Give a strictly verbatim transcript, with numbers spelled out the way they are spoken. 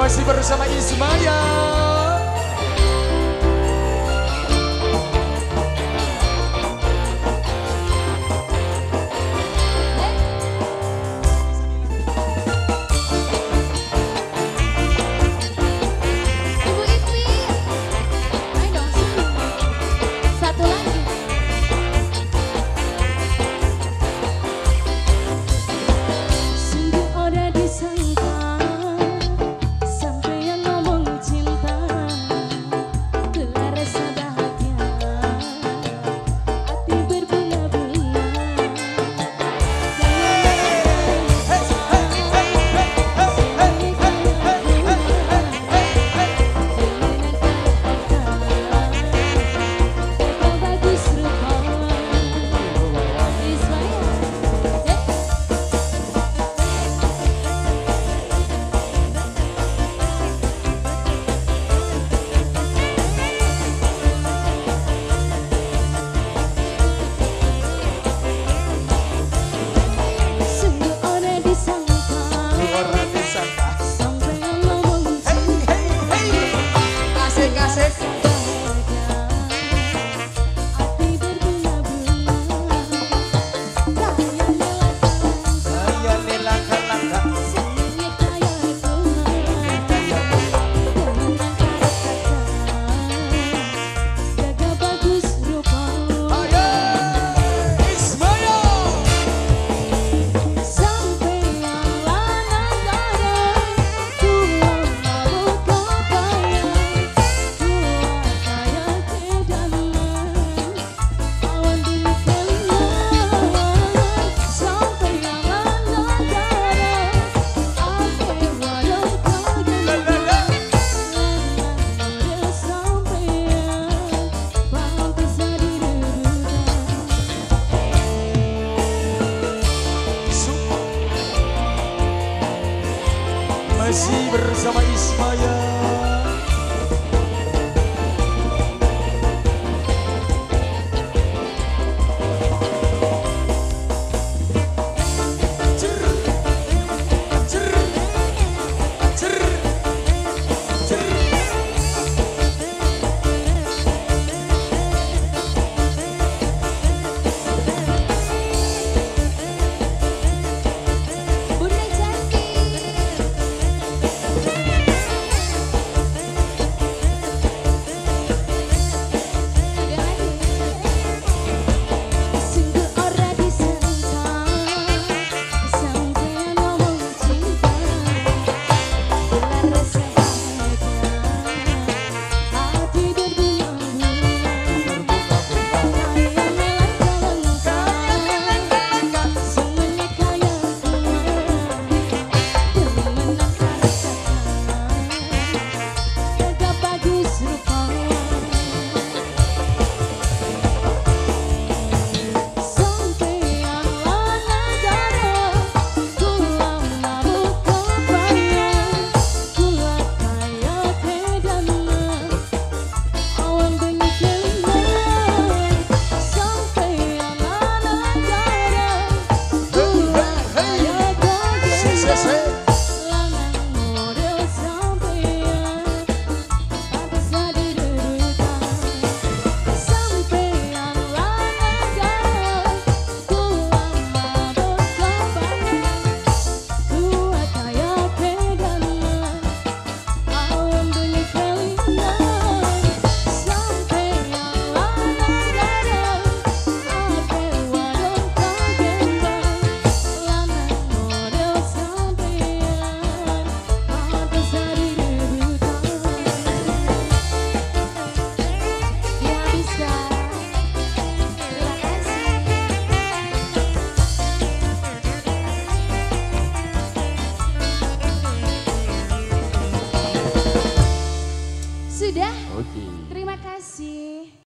masih bersama Ismaya. Masih bersama Ismaya.